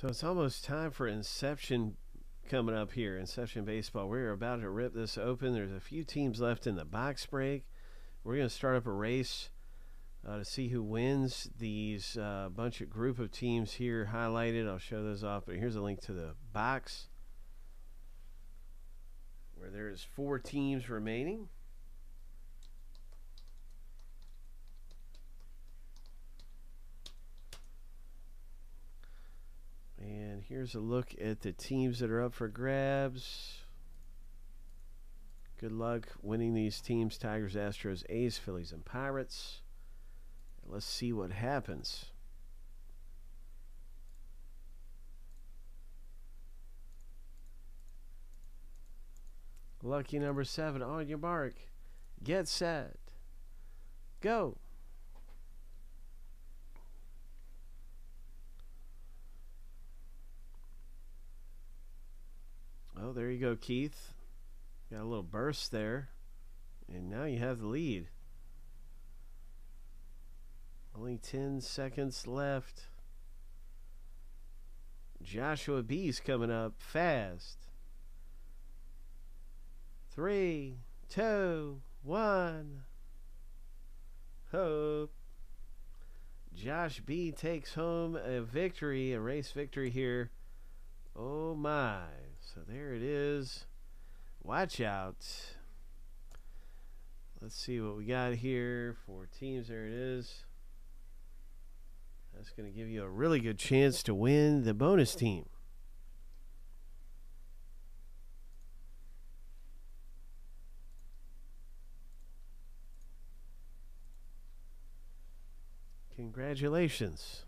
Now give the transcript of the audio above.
So it's almost time for Inception coming up here. Inception Baseball. We're about to rip this open. There's a few teams left in the box break. We're going to start up a race to see who wins these bunch of group of teams here highlighted. I'll show those off, but here's a link to the box where there is 4 teams remaining. And here's a look at the teams that are up for grabs. Good luck winning these teams: Tigers, Astros, A's, Phillies, and Pirates. Let's see what happens. Lucky number 7, on your mark, get set, go. Oh, there you go, Keith. Got a little burst there, and now you have the lead. Only 10 seconds left. Joshua B's coming up fast. 3, 2, 1. Hope. Josh B takes home a victory, a race victory here. Oh my. So there it is. Watch out. Let's see what we got here. 4 teams. There it is. That's going to give you a really good chance to win the bonus team. Congratulations.